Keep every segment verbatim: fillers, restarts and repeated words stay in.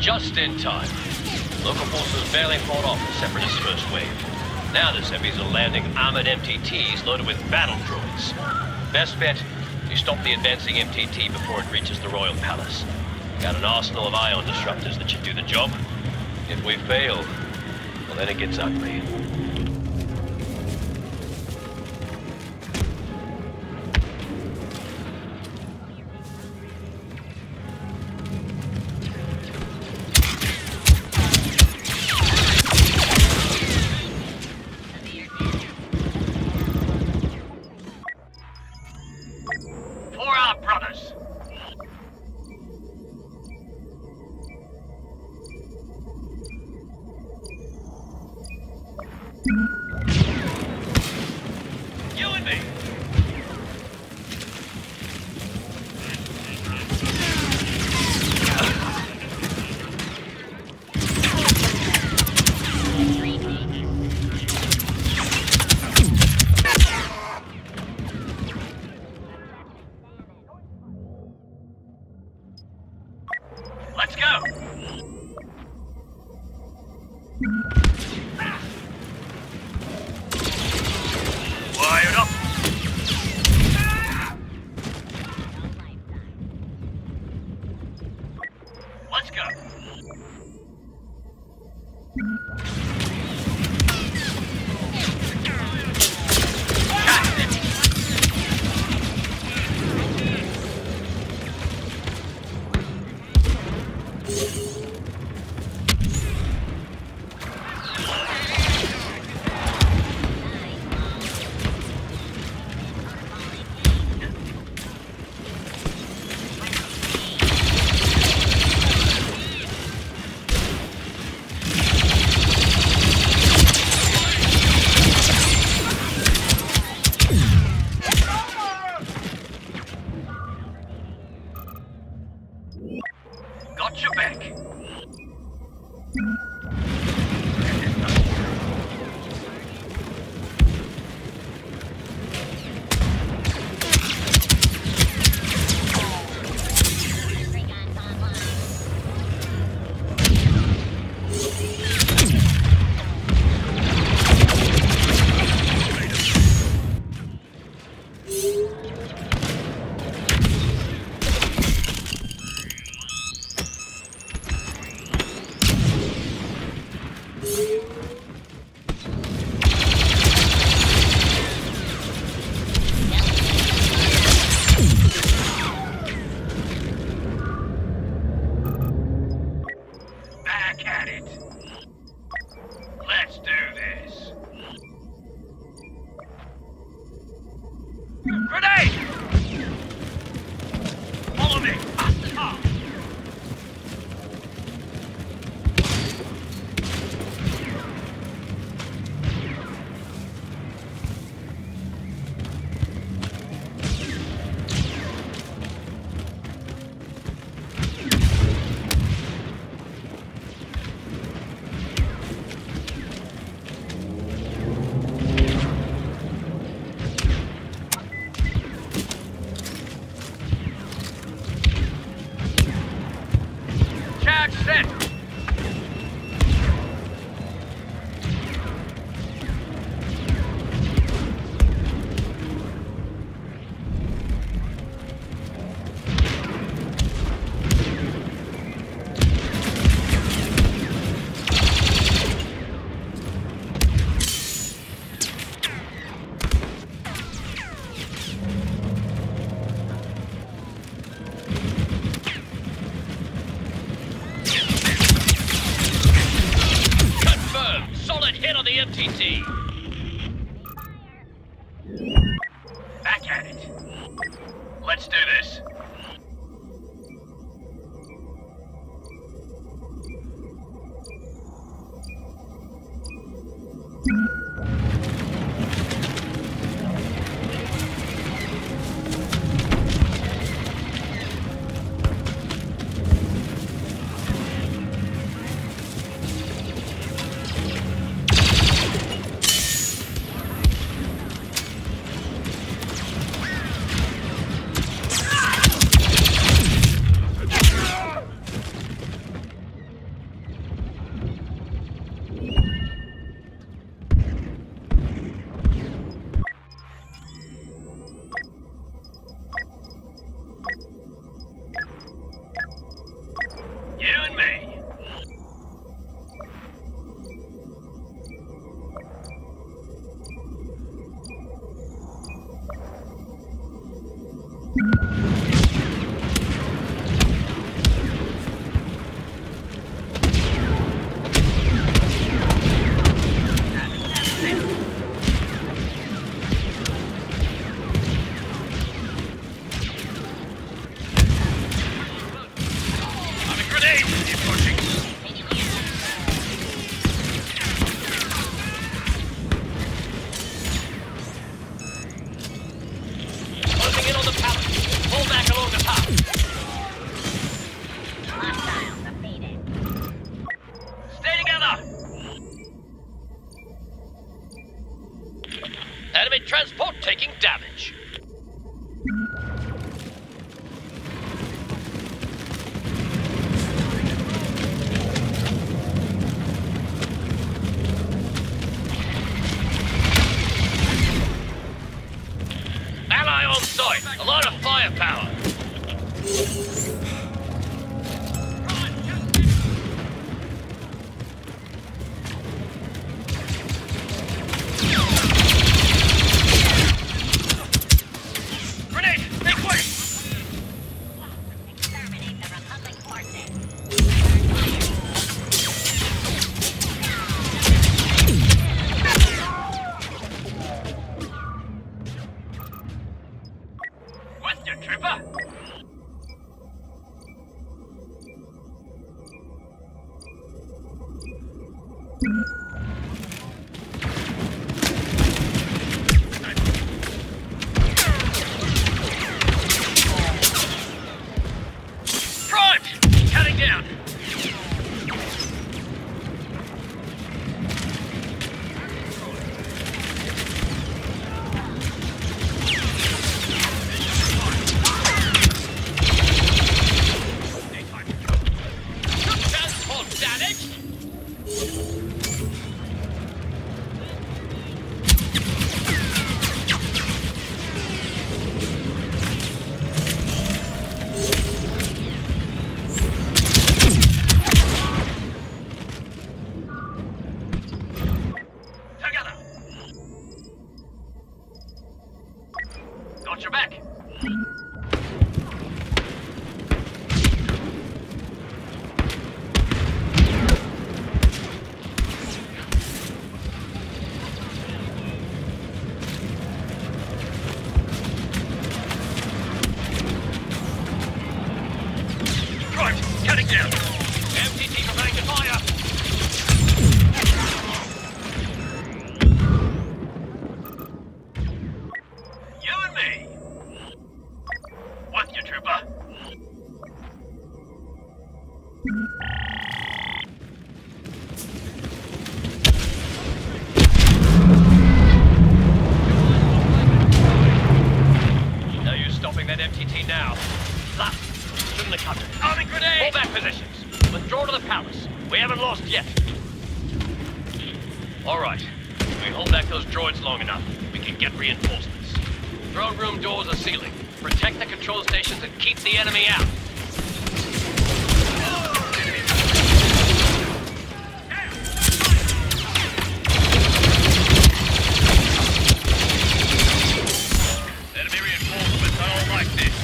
Just in time. Local forces barely fought off the Separatist first wave. Now the Seppies are landing armored M T Ts loaded with battle droids. Best bet, you stop the advancing M T T before it reaches the Royal Palace. Got an arsenal of ion disruptors that should do the job. If we fail, well then it gets ugly. R T T. Back at it. Let's do this. Transport taking damage. Ally on site. A lot of firepower. Got your back. The enemy out. Enemy reinforcements are all like this.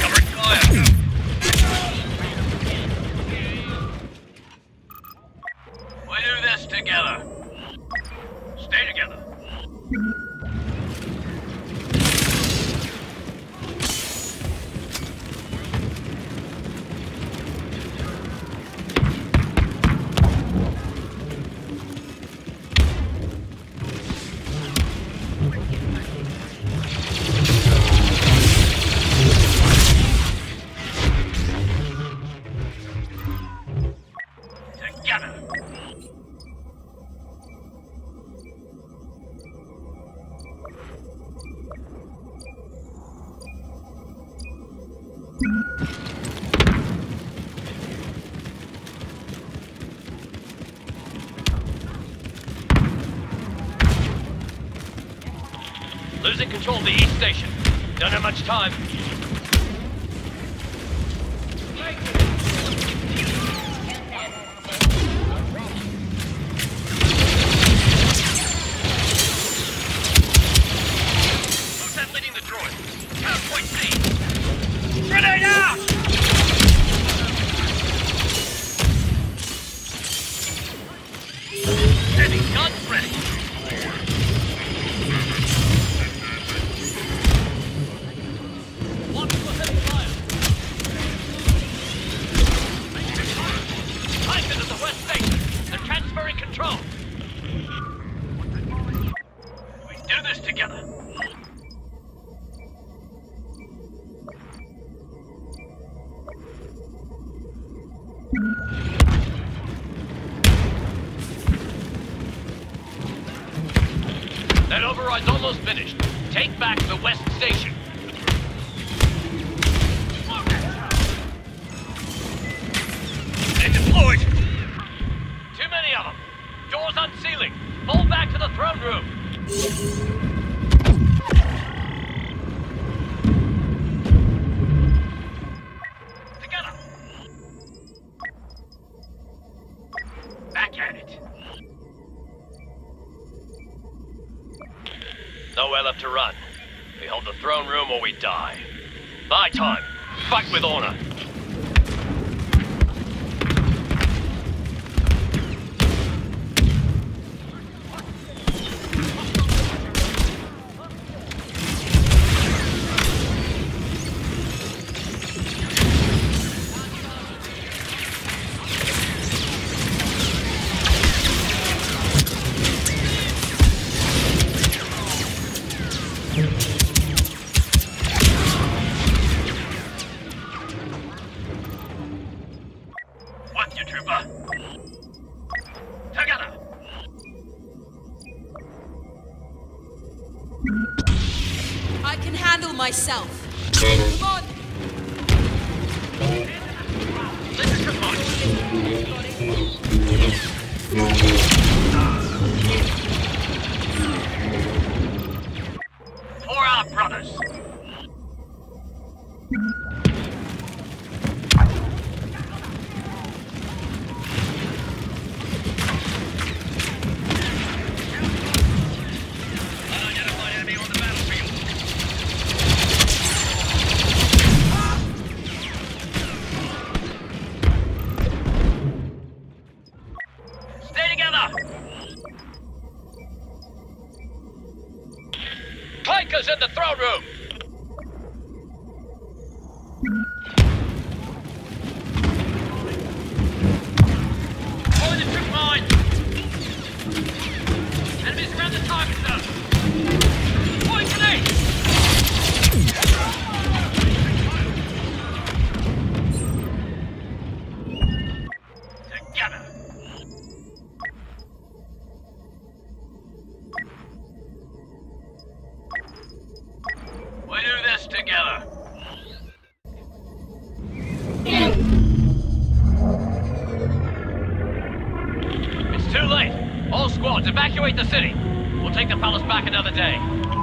Cover it, fire. together. Stay together. Losing control of the east station. Don't have much time. Who's that leading the droid? Counterpoint C. Grenade out! Heavy guns ready. That override's almost finished. Take back the west station. They're deployed. Too many of them. Doors unsealing. Fall back to the throne room. Nowhere left to run. We hold the throne room or we die. My time. Fight with honor. I can handle myself. Move on. Listen to mine. For our brothers. Clanker's in the throne room! Follow the trip mine! Enemies around the target zone! Point grenade! Together! Together. It's too late. All squads, evacuate the city. We'll take the palace back another day.